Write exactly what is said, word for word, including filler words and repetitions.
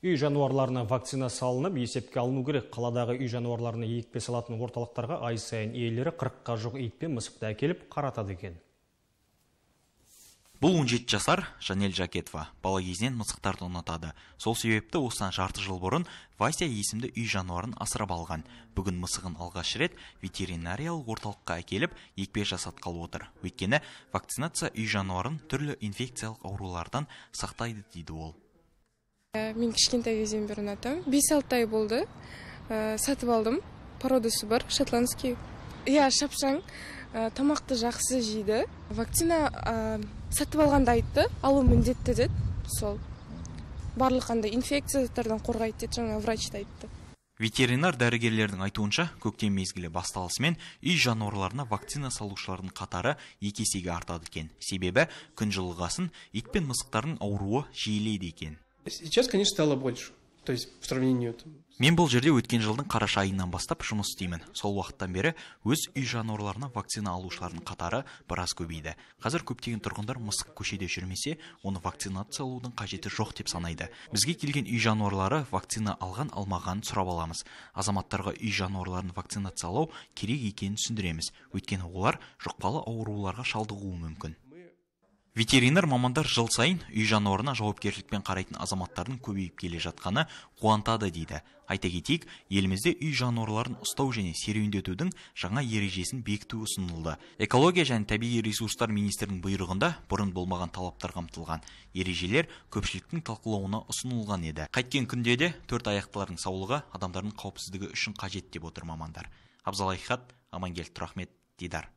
Үй жануарларына вакцина салынып, есепке алыну керек. Қаладағы үй жануарларына екпе салатын орталықтарға ай сайын иелері қырыққа жоқ екпе мысықты әкеліп қаратады екен. Бұл он жеті жасар Жанел Жакетова бала кезінен мысықтарды ұнатады. Сол себепті осыдан жарты жыл бұрын Вася есімді үй жануарын асырап алған. Бүгін мысығын алғаш рет ветеринариялық орталыққа әкеліп, екпе жасатқалы отыр. Өйткені вакцинация үй жануарын түрлі инфекциялық аурулардан сақтайды дейді ол. Мен кішкентай кезден бері ұнатамын. бес алты ай болды. Сатып алдым. Породасы бар, шотландский. Иә, шапшаң, тамақты жақсы жейді. Вакцина сатып алғанда айтты, алу міндетті деді. Сол. Барлық қандай инфекциялардан қорғайды деді, жаңа врач айтты. Ветеринар дәрігерлердің айтуынша, көктем мезгілі басталысымен үй жануарларына вакцина салушылардың қатары екі есеге артады екен. Себебі күн жылығасын ит пен мысықтардың ауруы жиілейді екен. Сейчас, конечно, стало больше. То есть в сравнении там. Мен бұл жерде өткен жылдың қараша айынан бастап жұмыс істеймін. Сол уақыттан бері өз үй жануарларына вакцина алушылардың қатары біраз көбейді. Қазір көптеген тұрғындар мысық көшеде жүрмесе, оны вакцинациялаудың қажеті жоқ деп санайды. Бізге келген үй жануарлары вакцина алған алмағанын сұрап аламыз. Азаматтарға үй жануарларын вакцинациялау керек екенін түсіндіреміз. Өйткені олар жұқпалы ауруларға шалдығуы мүмкін. Ветеринар мамандар жыл сайын үй жануарына жауапкерлікпен қарайтын азаматтардың көбейіп келе жатқаны қуантады дейді. Айта кетейік, елімізде үй жануарларын ұстау және серуендетудің жаңа ережесін бекіту ұсынылды. Экология және табиғи ресурстар министрінің бұйрығында бұрын болмаған талаптар қамтылған. Ережелер көпшіліктің талқылауына ұсынылған еді. Қайткен күнде де төрт аяқтылардың саулығы адамдардың қауіпсіздігі үшін қажет деп отыр мамандар. Абзал Айхат, Амангел Тұрахмет, Дидар.